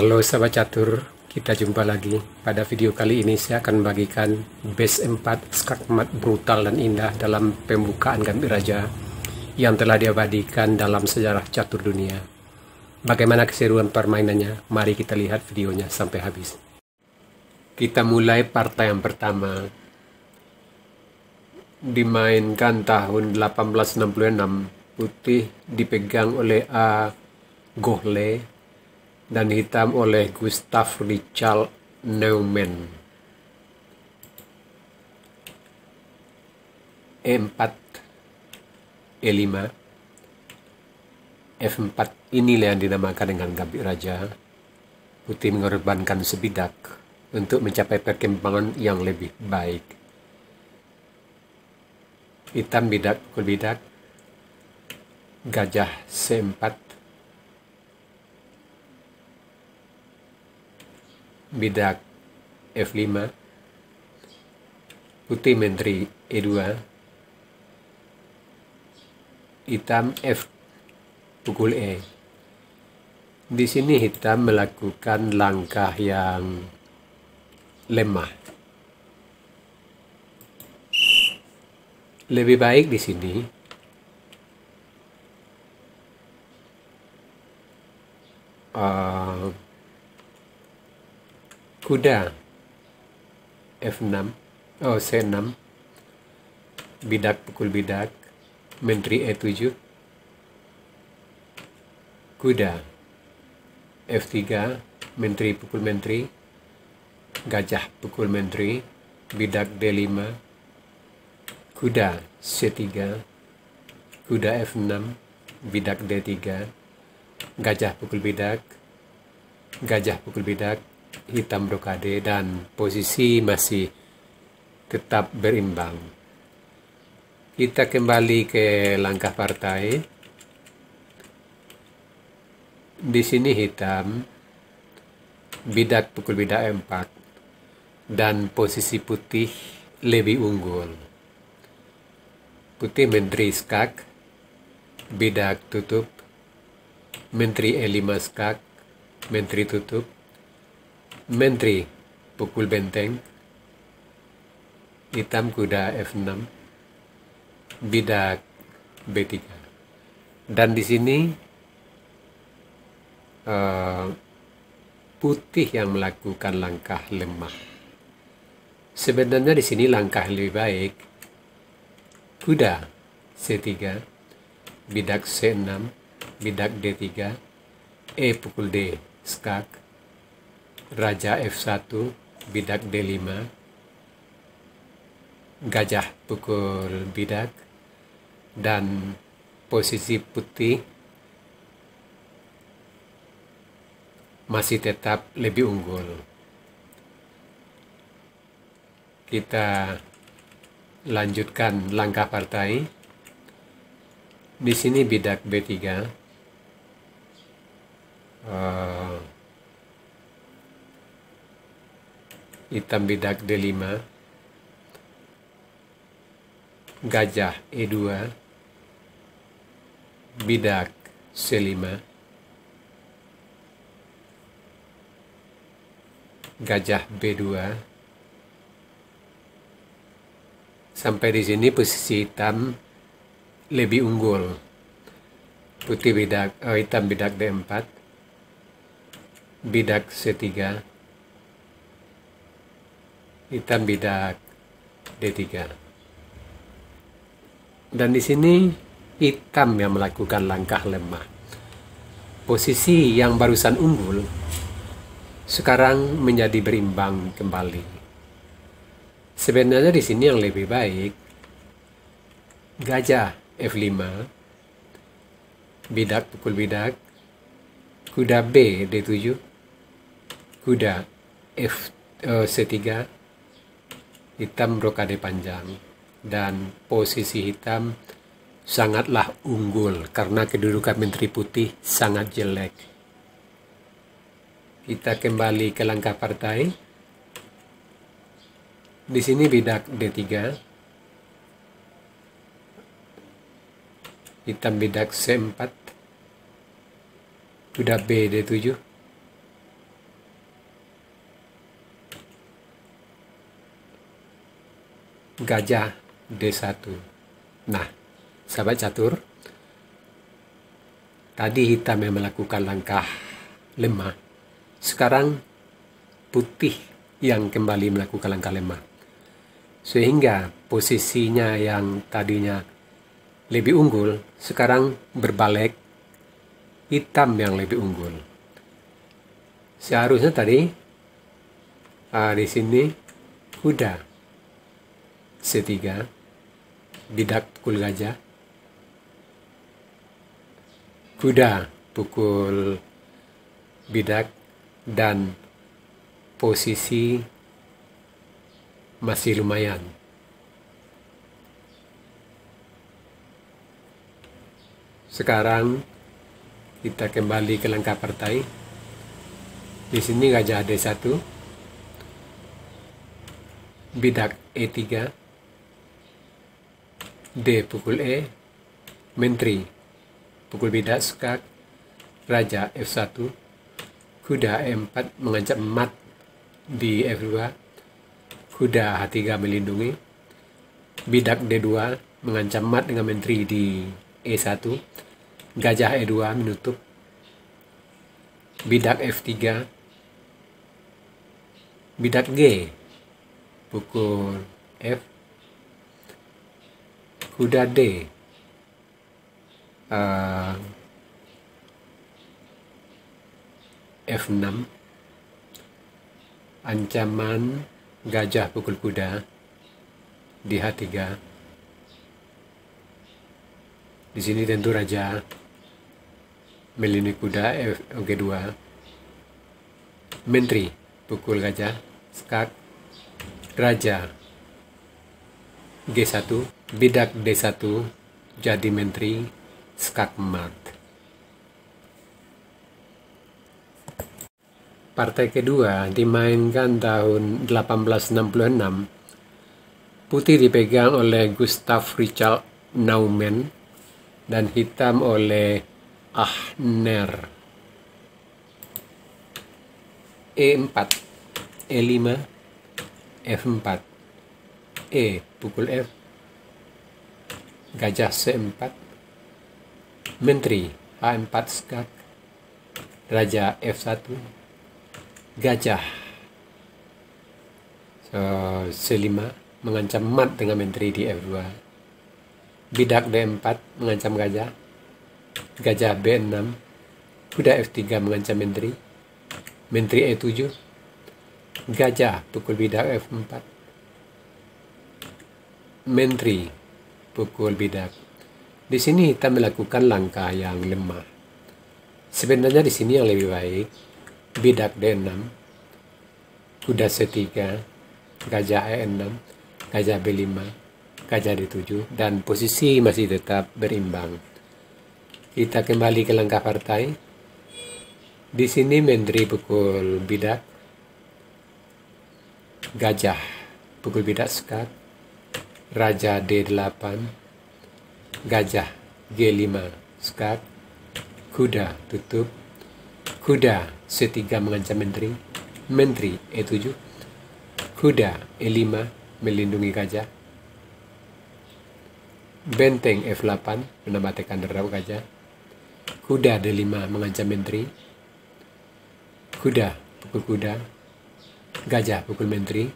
Halo sahabat catur, kita jumpa lagi. Pada video kali ini saya akan membagikan base 4 skakmat brutal dan indah dalam pembukaan Gambit Raja yang telah diabadikan dalam sejarah catur dunia. Bagaimana keseruan permainannya? Mari kita lihat videonya sampai habis. Kita mulai partai yang pertama, dimainkan tahun 1866. Putih dipegang oleh A. Gohle dan hitam oleh Gustav Richard Neumann. E4, E5, F4, inilah yang dinamakan dengan Gambit Raja. Putih mengorbankan sebidak untuk mencapai perkembangan yang lebih baik. Hitam bidak pukul bidak, gajah C4, bidak F5, putih menteri E2, hitam F pukul E. Di sini hitam melakukan langkah yang lemah. Lebih baik di sini kuda F6, C6, bidak pukul bidak, menteri E7, kuda F3, menteri pukul menteri, gajah pukul menteri, bidak D5, kuda C3, kuda F6, bidak D3, gajah pukul bidak, hitam blokade, dan posisi masih tetap berimbang. Kita kembali ke langkah partai. Di sini hitam bidak pukul bidak E4 dan posisi putih lebih unggul. Putih menteri skak, bidak tutup, menteri E5 skak, menteri tutup, menteri pukul benteng, hitam kuda F6, bidak B3. Dan di sini putih yang melakukan langkah lemah. Sebenarnya di sini langkah lebih baik kuda C3, bidak C6, bidak D3, E pukul D skak, raja F1, bidak D5, gajah pukul bidak, dan posisi putih masih tetap lebih unggul. Kita lanjutkan langkah partai. Di sini bidak B3, hitam bidak D5, gajah E2, bidak C5, gajah B2. Sampai di sini posisi hitam lebih unggul. Putih bidak, hitam bidak D4, bidak C3, hitam bidak D3. Dan di sini hitam yang melakukan langkah lemah. Posisi yang barusan unggul sekarang menjadi berimbang kembali. Sebenarnya di sini yang lebih baik gajah F5, bidak pukul bidak, kuda B D7, kuda C3, hitam brokade panjang, dan posisi hitam sangatlah unggul karena kedudukan menteri putih sangat jelek. Kita kembali ke langkah partai. Di sini bidak D3, hitam bidak C4, kuda B D7, gajah D1. Nah, sahabat catur, tadi hitam yang melakukan langkah lemah, sekarang putih yang kembali melakukan langkah lemah, sehingga posisinya yang tadinya lebih unggul sekarang berbalik, hitam yang lebih unggul. Seharusnya tadi di sini kuda C3, bidak pukul gajah, kuda pukul bidak, dan posisi masih lumayan. Sekarang kita kembali ke langkah partai. Di sini gajah D1, bidak E3, D pukul E, menteri pukul bidak, skak, raja F1, kuda E4 mengancam mat di F2, kuda H3 melindungi, bidak D2 mengancam mat dengan menteri di E1, gajah E2 menutup, bidak F3, bidak G pukul F, kuda D F6, ancaman gajah pukul kuda di H3. Di sini tentu raja melindungi kuda G2, menteri pukul gajah, skak, raja G1, bidak D1 jadi menteri, skak mat. Partai kedua dimainkan tahun 1866. Putih dipegang oleh Gustav Richard Neumann dan hitam oleh Ahnert. E4, E5, F4, E pukul F, gajah C4, menteri H4 skak, raja F1, gajah C5 mengancam mat dengan menteri di F2, bidak D4 mengancam gajah, gajah B6, kuda F3 mengancam menteri, menteri E7, gajah pukul bidak F4, menteri pukul bidak. Di sini kita melakukan langkah yang lemah. Sebenarnya di sini yang lebih baik bidak D6, kuda C3, gajah E6, gajah B5, gajah D7, dan posisi masih tetap berimbang. Kita kembali ke langkah partai. Di sini menteri pukul bidak, gajah pukul bidak skak, raja D8, gajah G5 skak, kuda tutup, kuda C3 mengancam menteri, menteri E7, kuda E5 melindungi gajah, benteng F8 menambah tekan derap gajah, kuda D5 mengancam menteri, kuda pukul kuda, gajah pukul menteri,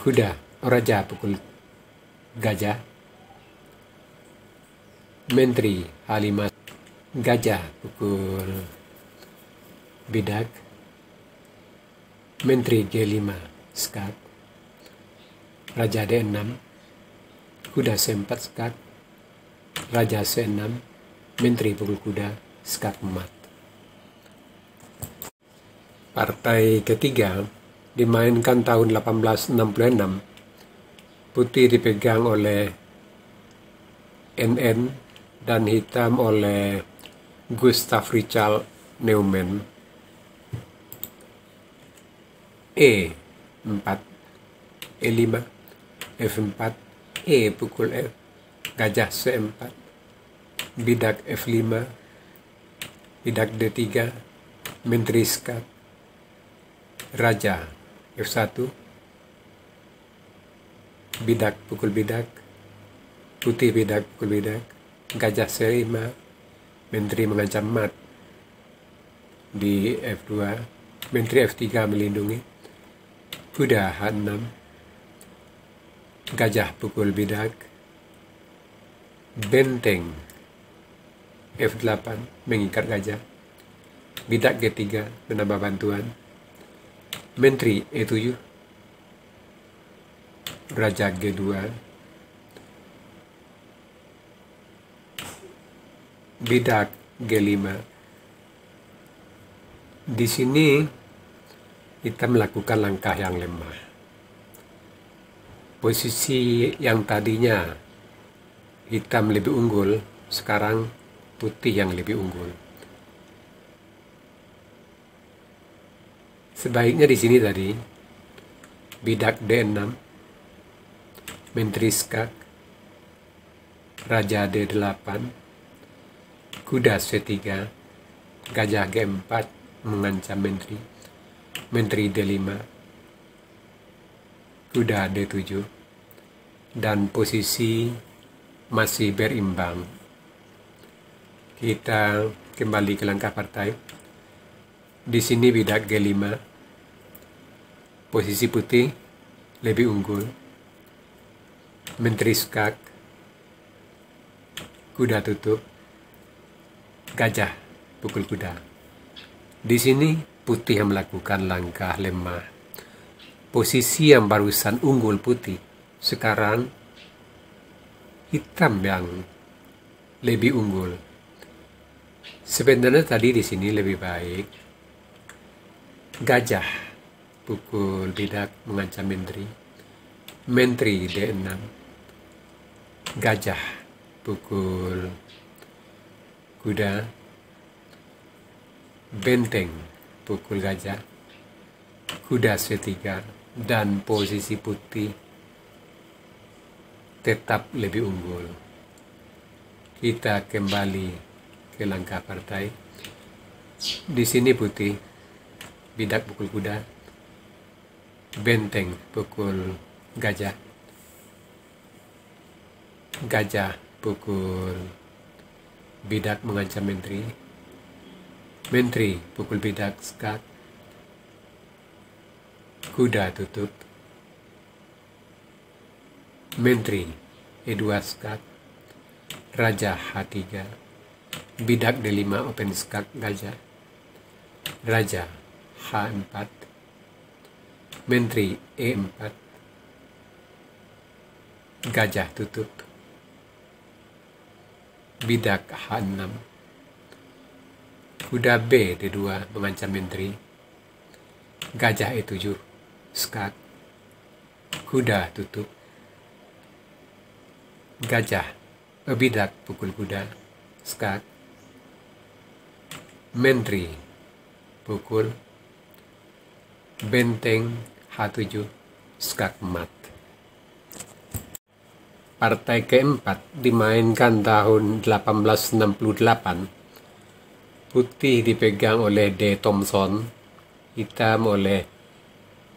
kuda raja pukul gajah, menteri H5, gajah pukul bidak, menteri G5 skak, raja D6, kuda C4 skak, raja C6, menteri pukul kuda, skak mat. Partai ketiga dimainkan tahun 1866. Putih dipegang oleh NN dan hitam oleh Gustav Richard Neumann. E4, E5, F4, E pukul F, gajah C4, bidak F5, bidak D3, menteri skak, raja F1, bidak pukul bidak, putih bidak pukul bidak, gajah serima, menteri mengancam mat. Di F2, menteri F3 melindungi, kuda H6, gajah pukul bidak, benteng F8 mengikat gajah, bidak G3 menambah bantuan, menteri E7, raja G2, bidak G5. Di sini kita melakukan langkah yang lemah. Posisi yang tadinya hitam lebih unggul, sekarang putih yang lebih unggul. Sebaiknya di sini tadi bidak D6, menteri skak, raja D8, kuda C3, gajah G4 mengancam menteri, menteri D5, kuda D7, dan posisi masih berimbang. Kita kembali ke langkah partai. Di sini bidak G5, posisi putih lebih unggul, menteri skak, kuda tutup, gajah pukul kuda. Di sini putih yang melakukan langkah lemah. Posisi yang barusan unggul putih, sekarang hitam yang lebih unggul. Sebenarnya tadi di sini lebih baik gajah pukul bidak mengancam menteri, menteri D6, gajah pukul kuda, benteng pukul gajah, kuda C3, dan posisi putih tetap lebih unggul. Kita kembali ke langkah partai. Di sini putih bidak pukul kuda, benteng pukul gajah, gajah pukul bidak mengancam menteri, menteri pukul bidak skak, kuda tutup, menteri E2 skak, raja H3, bidak D5 open skak gajah, raja H4, menteri E4, gajah tutup, bidak H6, kuda B D2 mengancam menteri, gajah E7 skak, kuda tutup, gajah bidak pukul kuda skak, menteri pukul, benteng H7 skak mat. Partai keempat dimainkan tahun 1868. Putih dipegang oleh D. Thompson, hitam oleh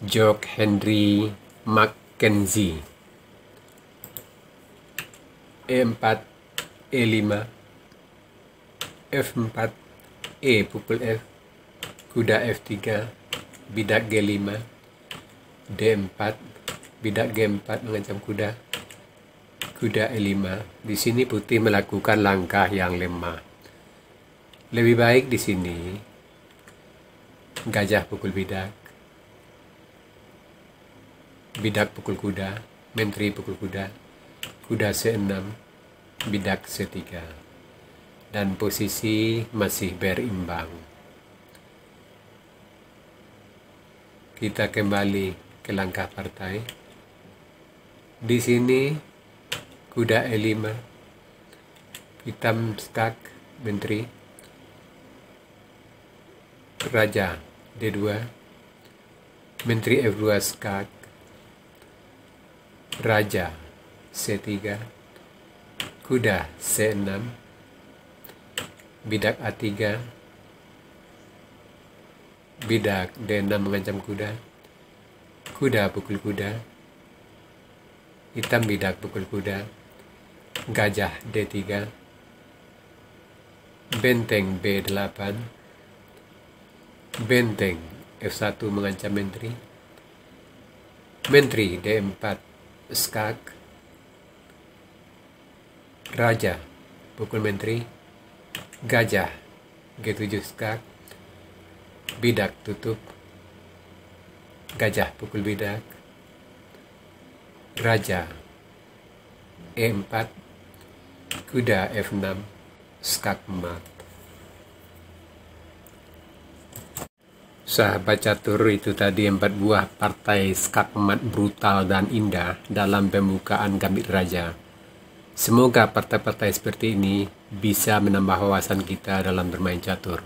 George Henry Mackenzie. E4, E5, F4, E pukul F, kuda F3, bidak G5, D4, bidak G4 mengancam kuda, kuda E5. Di sini putih melakukan langkah yang lemah. Lebih baik di sini gajah pukul bidak, bidak pukul kuda, menteri pukul kuda, kuda C6, bidak C3, dan posisi masih berimbang. Kita kembali ke langkah partai. Di sini kuda E5, hitam skak menteri, raja D2, menteri F2 skak, raja C3, kuda C6, bidak A3, bidak D6 mengancam kuda, kuda pukul kuda, hitam bidak pukul kuda, gajah D3, benteng B8, benteng F1 mengancam menteri, menteri D4 skak, raja pukul menteri, gajah G7 skak, bidak tutup, gajah pukul bidak, raja E4, kuda F6, skak mat. Sahabat catur, itu tadi 4 buah partai skak mat brutal dan indah dalam pembukaan Gambit Raja. Semoga partai-partai seperti ini bisa menambah wawasan kita dalam bermain catur.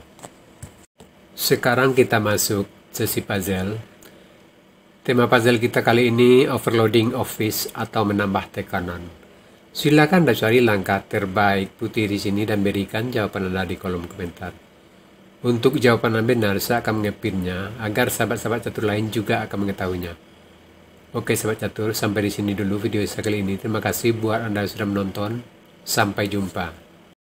Sekarang kita masuk sesi puzzle. Tema puzzle kita kali ini overloading office atau menambah tekanan. Silakan Anda cari langkah terbaik putih di sini dan berikan jawaban Anda di kolom komentar. Untuk jawaban yang benar, saya akan mengepinnya agar sahabat-sahabat catur lain juga akan mengetahuinya. Oke sahabat catur, sampai di sini dulu video saya kali ini. Terima kasih buat Anda sudah menonton. Sampai jumpa.